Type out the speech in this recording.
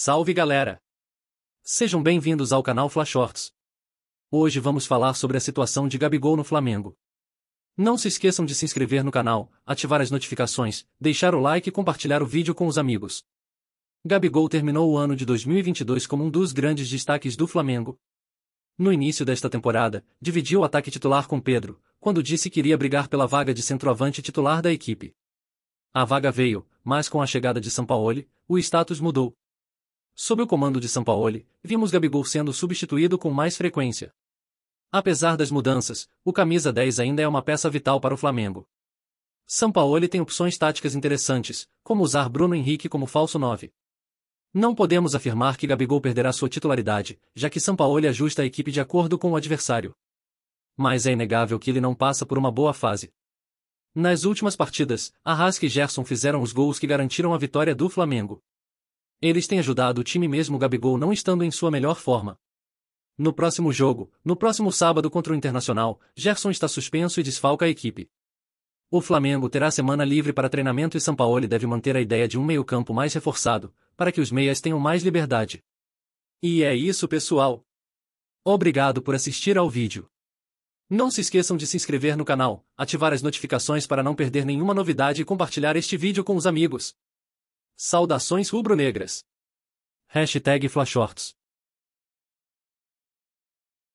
Salve galera! Sejam bem-vindos ao canal FLA Shorts. Hoje vamos falar sobre a situação de Gabigol no Flamengo. Não se esqueçam de se inscrever no canal, ativar as notificações, deixar o like e compartilhar o vídeo com os amigos. Gabigol terminou o ano de 2022 como um dos grandes destaques do Flamengo. No início desta temporada, dividiu o ataque titular com Pedro, quando disse que iria brigar pela vaga de centroavante titular da equipe. A vaga veio, mas com a chegada de Sampaoli, o status mudou. Sob o comando de Sampaoli, vimos Gabigol sendo substituído com mais frequência. Apesar das mudanças, o camisa 10 ainda é uma peça vital para o Flamengo. Sampaoli tem opções táticas interessantes, como usar Bruno Henrique como falso 9. Não podemos afirmar que Gabigol perderá sua titularidade, já que Sampaoli ajusta a equipe de acordo com o adversário. Mas é inegável que ele não passa por uma boa fase. Nas últimas partidas, Arrascaeta e Gerson fizeram os gols que garantiram a vitória do Flamengo. Eles têm ajudado o time mesmo Gabigol não estando em sua melhor forma. No próximo jogo, no próximo sábado contra o Internacional, Gerson está suspenso e desfalca a equipe. O Flamengo terá semana livre para treinamento e Sampaoli deve manter a ideia de um meio-campo mais reforçado, para que os meias tenham mais liberdade. E é isso, pessoal. Obrigado por assistir ao vídeo. Não se esqueçam de se inscrever no canal, ativar as notificações para não perder nenhuma novidade e compartilhar este vídeo com os amigos. Saudações rubro-negras. #FlaShorts